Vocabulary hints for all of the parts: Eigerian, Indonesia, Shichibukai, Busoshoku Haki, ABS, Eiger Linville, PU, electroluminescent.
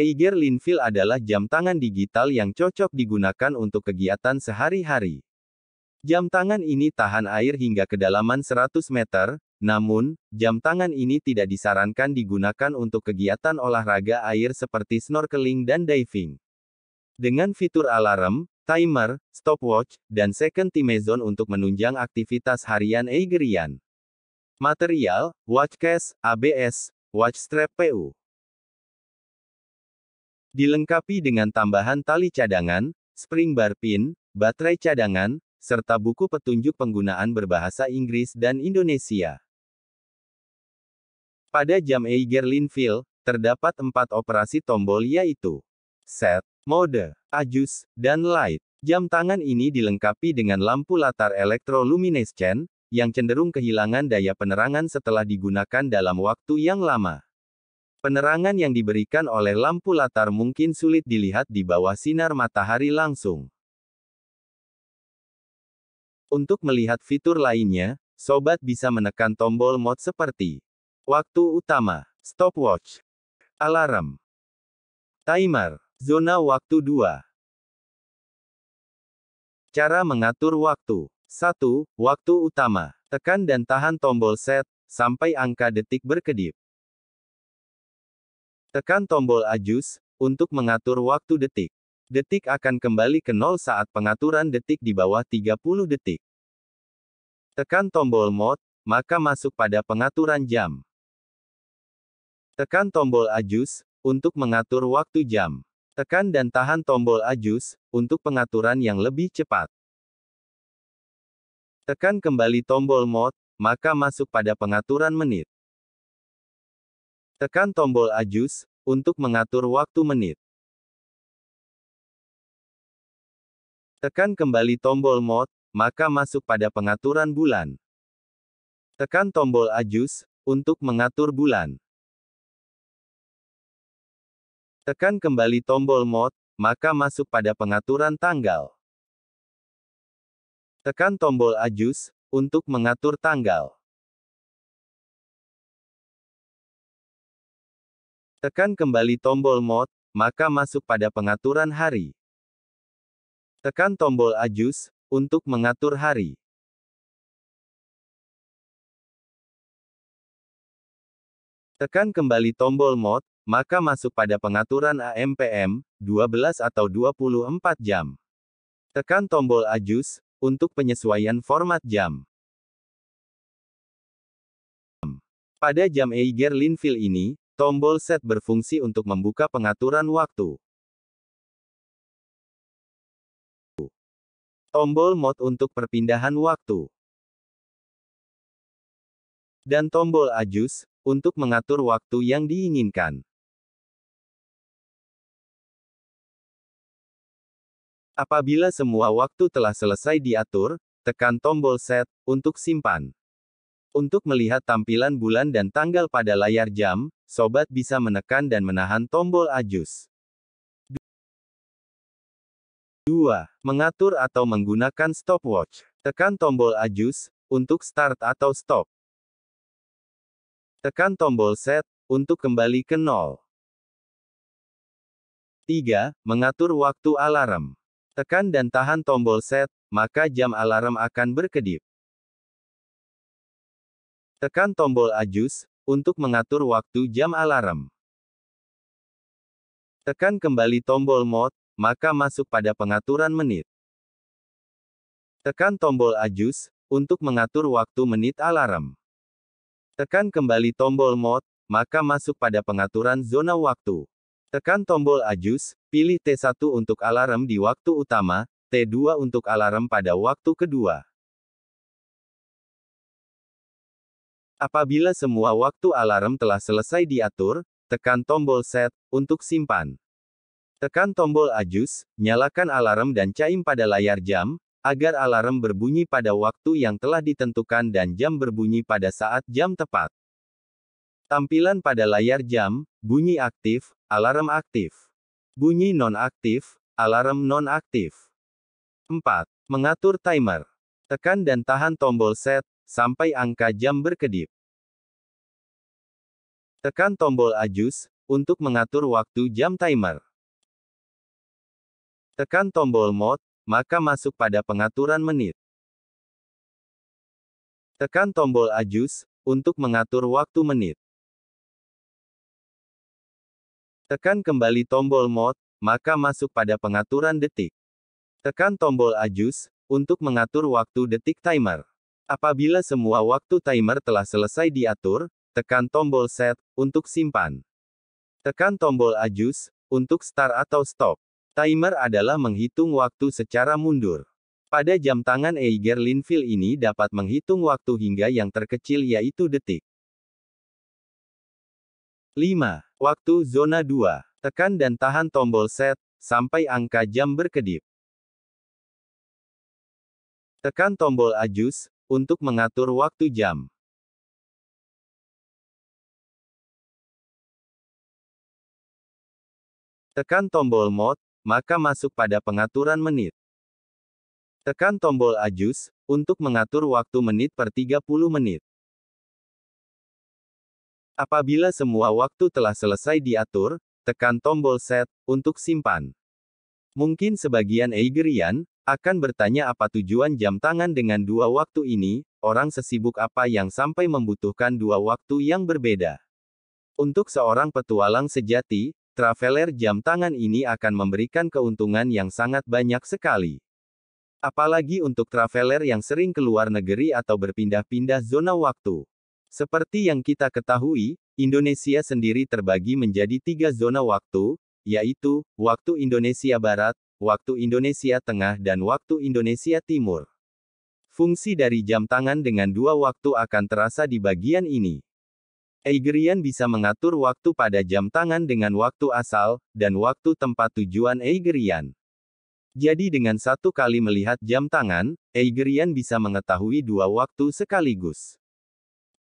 Eiger Linville adalah jam tangan digital yang cocok digunakan untuk kegiatan sehari-hari. Jam tangan ini tahan air hingga kedalaman 100 meter, namun, jam tangan ini tidak disarankan digunakan untuk kegiatan olahraga air seperti snorkeling dan diving. Dengan fitur alarm, timer, stopwatch, dan second timezone untuk menunjang aktivitas harian Eigerian. Material, watch case, ABS, watch strap PU. Dilengkapi dengan tambahan tali cadangan, spring bar pin, baterai cadangan, serta buku petunjuk penggunaan berbahasa Inggris dan Indonesia. Pada jam Eiger Linville, terdapat 4 operasi tombol yaitu set, mode, adjust, dan light. Jam tangan ini dilengkapi dengan lampu latar elektroluminescent, yang cenderung kehilangan daya penerangan setelah digunakan dalam waktu yang lama. Penerangan yang diberikan oleh lampu latar mungkin sulit dilihat di bawah sinar matahari langsung. Untuk melihat fitur lainnya, sobat bisa menekan tombol mode seperti waktu utama, stopwatch, alarm, timer, zona waktu 2. Cara mengatur waktu. 1. Waktu utama. Tekan dan tahan tombol set, sampai angka detik berkedip. Tekan tombol adjust, untuk mengatur waktu detik. Detik akan kembali ke 0 saat pengaturan detik di bawah 30 detik. Tekan tombol mode, maka masuk pada pengaturan jam. Tekan tombol adjust, untuk mengatur waktu jam. Tekan dan tahan tombol adjust, untuk pengaturan yang lebih cepat. Tekan kembali tombol mode, maka masuk pada pengaturan menit. Tekan tombol adjust, untuk mengatur waktu menit. Tekan kembali tombol mode, maka masuk pada pengaturan bulan. Tekan tombol adjust, untuk mengatur bulan. Tekan kembali tombol mode, maka masuk pada pengaturan tanggal. Tekan tombol adjust, untuk mengatur tanggal. Tekan kembali tombol mode, maka masuk pada pengaturan hari. Tekan tombol adjust, untuk mengatur hari. Tekan kembali tombol mode, maka masuk pada pengaturan AM/PM, 12 atau 24 jam. Tekan tombol adjust, untuk penyesuaian format jam. Pada jam Eiger Linville ini, tombol set berfungsi untuk membuka pengaturan waktu. Tombol mode untuk perpindahan waktu. Dan tombol adjust, untuk mengatur waktu yang diinginkan. Apabila semua waktu telah selesai diatur, tekan tombol set, untuk simpan. Untuk melihat tampilan bulan dan tanggal pada layar jam, sobat bisa menekan dan menahan tombol adjust. 2. Mengatur atau menggunakan stopwatch. Tekan tombol adjust, untuk start atau stop. Tekan tombol set, untuk kembali ke 0. 3. Mengatur waktu alarm. Tekan dan tahan tombol set, maka jam alarm akan berkedip. Tekan tombol adjust, untuk mengatur waktu jam alarm. Tekan kembali tombol mode, maka masuk pada pengaturan menit. Tekan tombol adjust, untuk mengatur waktu menit alarm. Tekan kembali tombol mode, maka masuk pada pengaturan zona waktu. Tekan tombol adjust, pilih T1 untuk alarm di waktu utama, T2 untuk alarm pada waktu kedua. Apabila semua waktu alarm telah selesai diatur, tekan tombol set, untuk simpan. Tekan tombol adjust, nyalakan alarm dan caim pada layar jam, agar alarm berbunyi pada waktu yang telah ditentukan dan jam berbunyi pada saat jam tepat. Tampilan pada layar jam, bunyi aktif, alarm aktif. Bunyi non-aktif, alarm non-aktif. 4. Mengatur timer. Tekan dan tahan tombol set, sampai angka jam berkedip. Tekan tombol adjust, untuk mengatur waktu jam timer. Tekan tombol mode, maka masuk pada pengaturan menit. Tekan tombol adjust, untuk mengatur waktu menit. Tekan kembali tombol mode, maka masuk pada pengaturan detik. Tekan tombol adjust, untuk mengatur waktu detik timer. Apabila semua waktu timer telah selesai diatur, tekan tombol set, untuk simpan. Tekan tombol adjust, untuk start atau stop. Timer adalah menghitung waktu secara mundur. Pada jam tangan Eiger Linville ini dapat menghitung waktu hingga yang terkecil yaitu detik. 5. Waktu zona 2. Tekan dan tahan tombol set, sampai angka jam berkedip. Tekan tombol adjust, untuk mengatur waktu jam. Tekan tombol mode, maka masuk pada pengaturan menit. Tekan tombol adjust, untuk mengatur waktu menit per 30 menit. Apabila semua waktu telah selesai diatur, tekan tombol set, untuk simpan. Mungkin sebagian Eigerian, akan bertanya apa tujuan jam tangan dengan dua waktu ini, orang sesibuk apa yang sampai membutuhkan dua waktu yang berbeda. Untuk seorang petualang sejati, traveler jam tangan ini akan memberikan keuntungan yang sangat banyak sekali. Apalagi untuk traveler yang sering keluar negeri atau berpindah-pindah zona waktu. Seperti yang kita ketahui, Indonesia sendiri terbagi menjadi 3 zona waktu, yaitu, waktu Indonesia Barat, waktu Indonesia Tengah dan waktu Indonesia Timur. Fungsi dari jam tangan dengan dua waktu akan terasa di bagian ini. Eigerian bisa mengatur waktu pada jam tangan dengan waktu asal, dan waktu tempat tujuan Eigerian. Jadi dengan satu kali melihat jam tangan, Eigerian bisa mengetahui dua waktu sekaligus.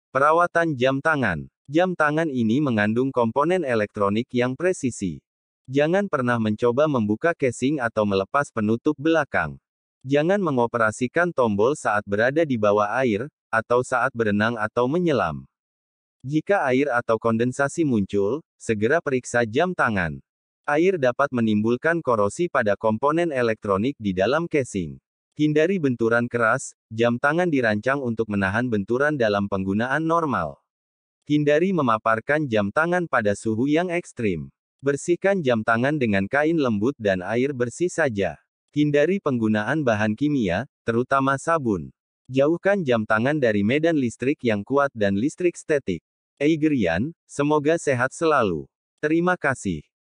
Perawatan jam tangan. Jam tangan ini mengandung komponen elektronik yang presisi. Jangan pernah mencoba membuka casing atau melepas penutup belakang. Jangan mengoperasikan tombol saat berada di bawah air, atau saat berenang atau menyelam. Jika air atau kondensasi muncul, segera periksa jam tangan. Air dapat menimbulkan korosi pada komponen elektronik di dalam casing. Hindari benturan keras, jam tangan dirancang untuk menahan benturan dalam penggunaan normal. Hindari memaparkan jam tangan pada suhu yang ekstrim. Bersihkan jam tangan dengan kain lembut dan air bersih saja. Hindari penggunaan bahan kimia, terutama sabun. Jauhkan jam tangan dari medan listrik yang kuat dan listrik statik. Eigerian, semoga sehat selalu. Terima kasih.